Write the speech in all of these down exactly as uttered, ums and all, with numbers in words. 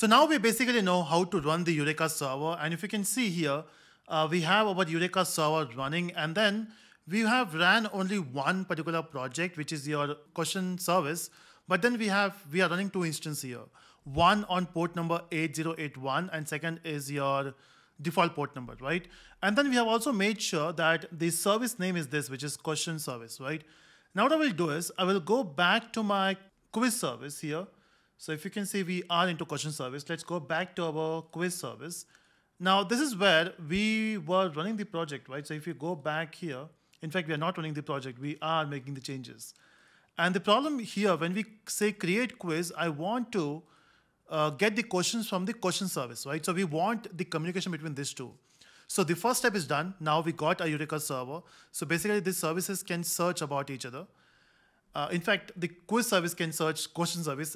So now we basically know how to run the Eureka server. And if you can see here, uh, we have our Eureka server running. And then we have ran only one particular project, which is your question service. But then we have we are running two instances here. One on port number eight zero eight one, and second is your default port number, right? And then we have also made sure that the service name is this, which is question service, right? Now what I will do is I will go back to my quiz service here. So if you can see, we are into question service. Let's go back to our quiz service. Now this is where we were running the project, right? So if you go back here, in fact, we are not running the project. We are making the changes. And the problem here, when we say create quiz, I want to Uh, get the questions from the question service, right? So we want the communication between these two. So the first step is done. Now we got a Eureka server. So basically these services can search about each other. Uh, in fact, the quiz service can search question service.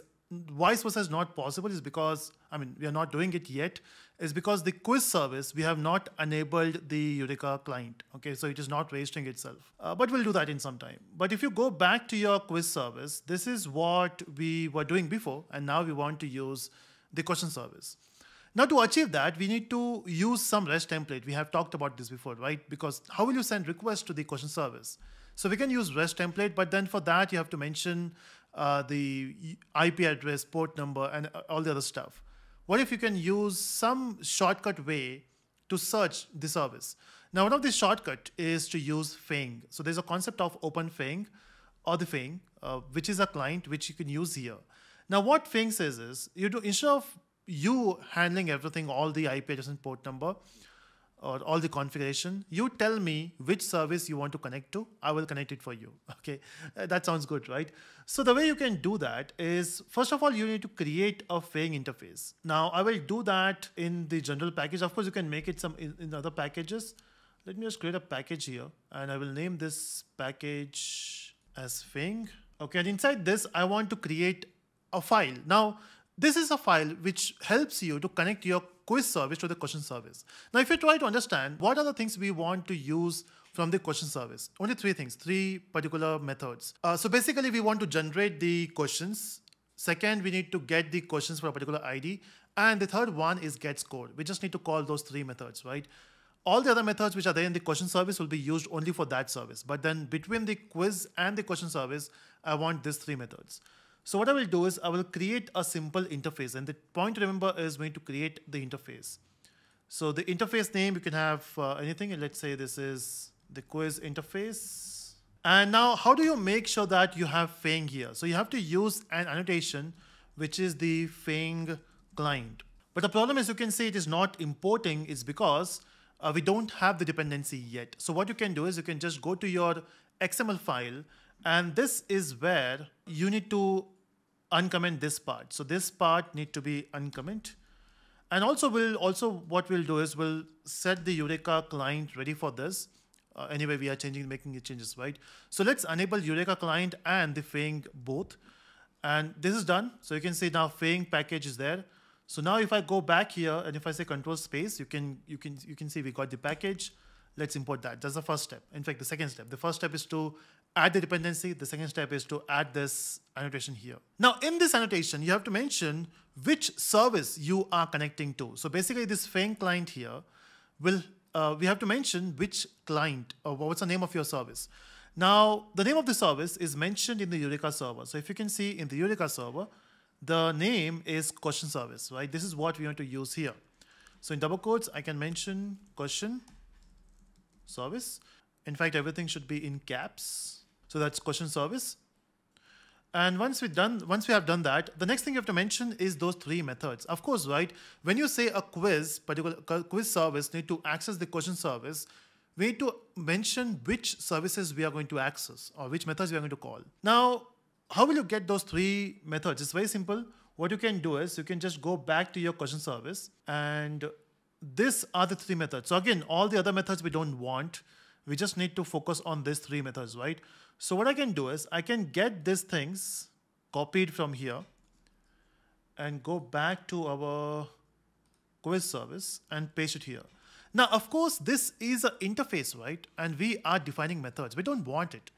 Vice versa is not possible is because, I mean, we are not doing it yet. It's because the quiz service, we have not enabled the Eureka client. Okay, so it is not registering itself. Uh, but we'll do that in some time. But if you go back to your quiz service, this is what we were doing before, and now we want to use the question service. Now to achieve that, we need to use some REST template. We have talked about this before, right? Because how will you send requests to the question service? So we can use REST template, but then for that, you have to mention Uh, the I P address, port number, and all the other stuff. What if you can use some shortcut way to search the service? Now, one of the shortcut is to use Feign. So there's a concept of open Feign or the Feign, uh, which is a client which you can use here. Now, what Feign says is, you do, instead of you handling everything, all the I P address and port number, or all the configuration, you tell me which service you want to connect to, I will connect it for you, okay? That sounds good, right? So the way you can do that is, first of all, you need to create a Feign interface. Now I will do that in the general package. Of course, you can make it some in, in other packages. Let me just create a package here, and I will name this package as Feign. Okay, and inside this, I want to create a file. Now, this is a file which helps you to connect your quiz service to the question service. Now, if you try to understand what are the things we want to use from the question service, only three things, three particular methods. Uh, so basically, we want to generate the questions. Second, we need to get the questions for a particular I D. And the third one is get score. We just need to call those three methods, right? All the other methods which are there in the question service will be used only for that service. But then between the quiz and the question service, I want these three methods. So what I will do is I will create a simple interface. And the point to remember is we need to create the interface. So the interface name, you can have uh, anything. And let's say this is the quiz interface. And now how do you make sure that you have Feign here? So you have to use an annotation, which is the Feign client. But the problem is you can see it is not importing. It's because uh, we don't have the dependency yet. So what you can do is you can just go to your X M L file. And this is where you need to uncomment this part. So this part need to be uncomment. And also we'll also what we'll do is we'll set the Eureka client ready for this. Uh, anyway, we are changing, making the changes, right? So let's enable Eureka client and the Feign both. And this is done. So you can see now Feign package is there. So now if I go back here and if I say control space, you can you can you can see we got the package. Let's import that. That's the first step. In fact, the second step. The first step is to add the dependency. The second step is to add this annotation here. Now, in this annotation, you have to mention which service you are connecting to. So basically, this Feign client here, will uh, we have to mention which client, or what's the name of your service. Now, the name of the service is mentioned in the Eureka server. So if you can see in the Eureka server, the name is question service, right? This is what we want to use here. So in double quotes, I can mention question service. In fact, everything should be in caps. So that's question service. And once we done, once we have done that, the next thing you have to mention is those three methods. Of course, right? When you say a quiz, particular quiz service need to access the question service, we need to mention which services we are going to access or which methods we are going to call. Now, how will you get those three methods? It's very simple. What you can do is you can just go back to your question service, and these are the three methods. So again, all the other methods we don't want. We just need to focus on these three methods, right? So what I can do is I can get these things copied from here and go back to our quiz service and paste it here. Now, of course, this is an interface, right? And we are defining methods. We don't want it.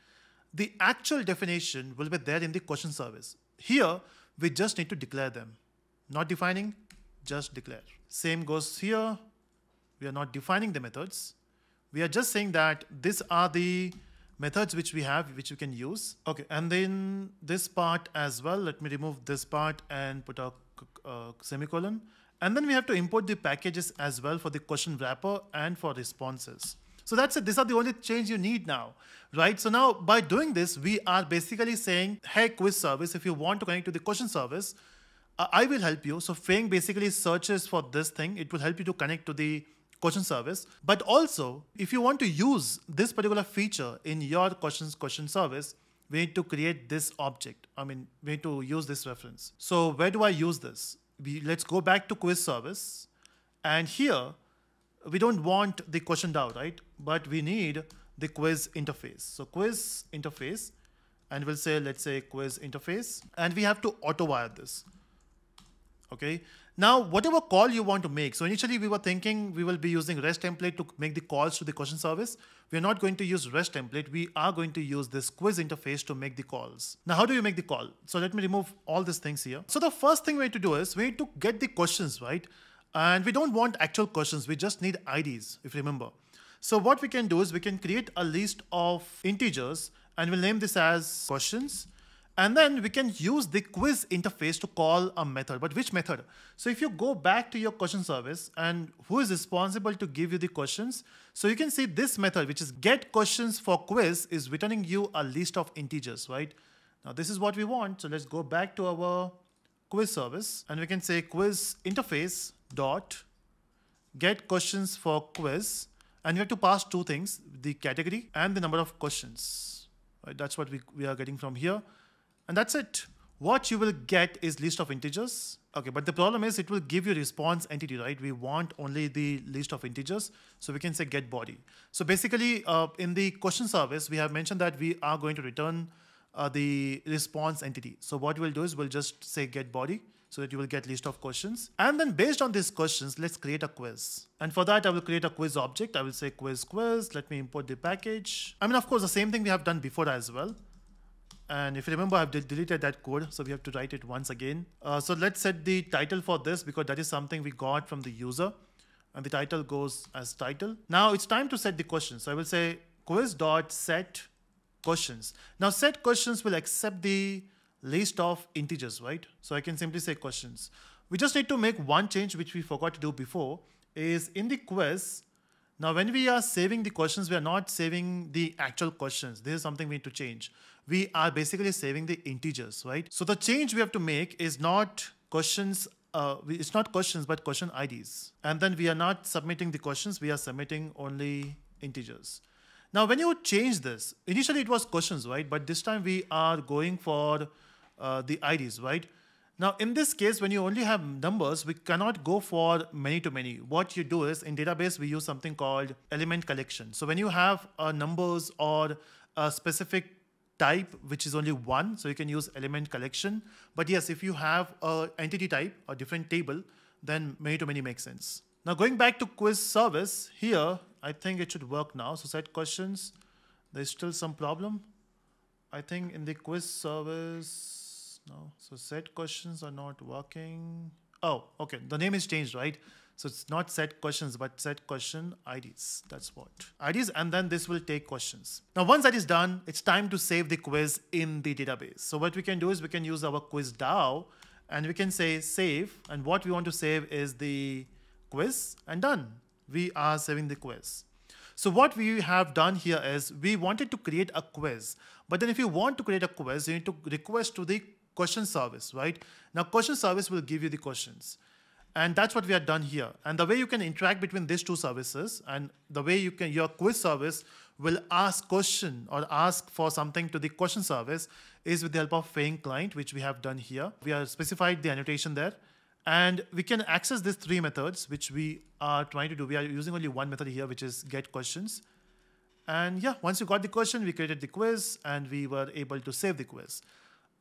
The actual definition will be there in the question service. Here, we just need to declare them. Not defining, just declare. Same goes here. We are not defining the methods. We are just saying that these are the methods which we have, which you can use. Okay, and then this part as well. Let me remove this part and put a uh, semicolon. And then we have to import the packages as well for the question wrapper and for responses. So that's it. These are the only change you need now, right? So now by doing this, we are basically saying, hey, quiz service, if you want to connect to the question service, uh, I will help you. So Feign basically searches for this thing. It will help you to connect to the question service. But also, if you want to use this particular feature in your questions question service, we need to create this object. I mean, we need to use this reference. So where do I use this? We, let's go back to quiz service. And here, we don't want the question DAO, right? But we need the quiz interface. So quiz interface, and we'll say, let's say quiz interface, and we have to auto wire this. Okay. Now, whatever call you want to make. So initially we were thinking we will be using REST template to make the calls to the question service. We're not going to use REST template. We are going to use this quiz interface to make the calls. Now, how do you make the call? So let me remove all these things here. So the first thing we need to do is we need to get the questions, right? And we don't want actual questions. We just need I Ds, if you remember. So what we can do is we can create a list of integers and we'll name this as questions. And then we can use the quiz interface to call a method. But which method? So if you go back to your question service and who is responsible to give you the questions? So you can see this method, which is get questions for quiz, is returning you a list of integers, right? Now this is what we want. So let's go back to our quiz service and we can say quiz interface dot get questions for quiz. And you have to pass two things, the category and the number of questions. Right? That's what we, we are getting from here. And that's it. What you will get is list of integers. Okay, but the problem is it will give you response entity, right? We want only the list of integers. So we can say get body. So basically uh, in the question service, we have mentioned that we are going to return uh, the response entity. So what we'll do is we'll just say get body so that you will get list of questions. And then based on these questions, let's create a quiz. And for that, I will create a quiz object. I will say quiz quiz. Let me import the package. I mean, of course, the same thing we have done before as well. And if you remember, I've de deleted that code, so we have to write it once again. Uh, so let's set the title for this because that is something we got from the user. And the title goes as title. Now it's time to set the questions. So I will say quiz.set questions. Now set questions will accept the list of integers, right? So I can simply say questions. We just need to make one change which we forgot to do before is in the quiz. Now, when we are saving the questions, we are not saving the actual questions. This is something we need to change. We are basically saving the integers, right? So the change we have to make is not questions, uh, it's not questions, but question I Ds. And then we are not submitting the questions, we are submitting only integers. Now, when you change this, initially it was questions, right? But this time we are going for uh, the I Ds, right? Now, in this case, when you only have numbers, we cannot go for many to many. What you do is in database, we use something called element collection. So when you have uh, numbers or a specific type, which is only one, so you can use element collection. But yes, if you have a entity type or different table, then many to many makes sense. Now going back to quiz service here, I think it should work now. So set questions, there's still some problem. I think in the quiz service, no, so set questions are not working. Oh, okay. The name is changed, right? So it's not set questions, but set question I Ds. That's what I Ds. And then this will take questions. Now, once that is done, it's time to save the quiz in the database. So what we can do is we can use our quiz DAO and we can say save. And what we want to save is the quiz and done. We are saving the quiz. So what we have done here is we wanted to create a quiz, but then if you want to create a quiz, you need to request to the question service, right? Now question service will give you the questions. And that's what we have done here. And the way you can interact between these two services and the way you can, your quiz service will ask question or ask for something to the question service is with the help of Feign client, which we have done here. We have specified the annotation there. And we can access these three methods, which we are trying to do. We are using only one method here, which is get questions. And yeah, once you got the question, we created the quiz and we were able to save the quiz.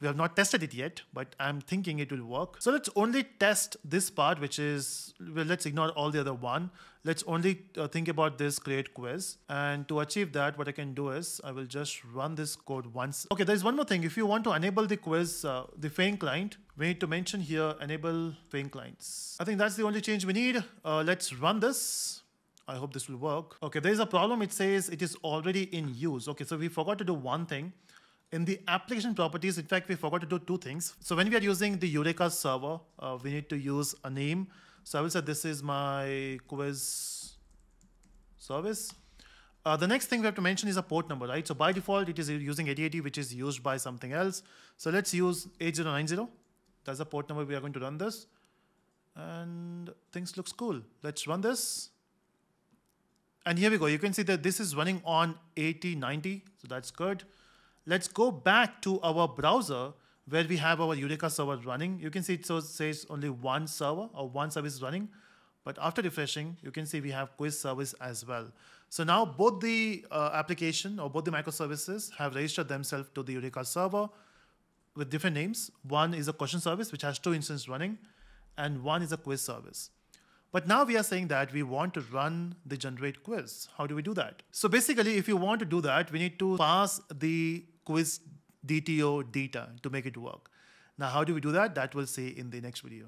We have not tested it yet, but I'm thinking it will work. So let's only test this part, which is, well, let's ignore all the other one. Let's only uh, think about this create quiz. And to achieve that, what I can do is I will just run this code once. Okay, there's one more thing. If you want to enable the quiz, uh, the Feign client, we need to mention here, enable Feign clients. I think that's the only change we need. Uh, let's run this. I hope this will work. Okay, there is a problem. It says it is already in use. Okay, so we forgot to do one thing. In the application properties, in fact, we forgot to do two things. So when we are using the Eureka server, uh, we need to use a name. So I will say this is my quiz service. Uh, the next thing we have to mention is a port number, right? So by default, it is using eighty eighty, which is used by something else. So let's use eight zero nine zero. That's the port number we are going to run this. And things looks cool. Let's run this. And here we go. You can see that this is running on eighty ninety. So that's good. Let's go back to our browser where we have our Eureka server running. You can see it says only one server or one service running. But after refreshing, you can see we have quiz service as well. So now both the uh, application or both the microservices have registered themselves to the Eureka server with different names. One is a question service, which has two instances running, and one is a quiz service. But now we are saying that we want to run the generate quiz. How do we do that? So basically, if you want to do that, we need to pass the quiz D T O data to make it work. Now, how do we do that? That we'll see in the next video.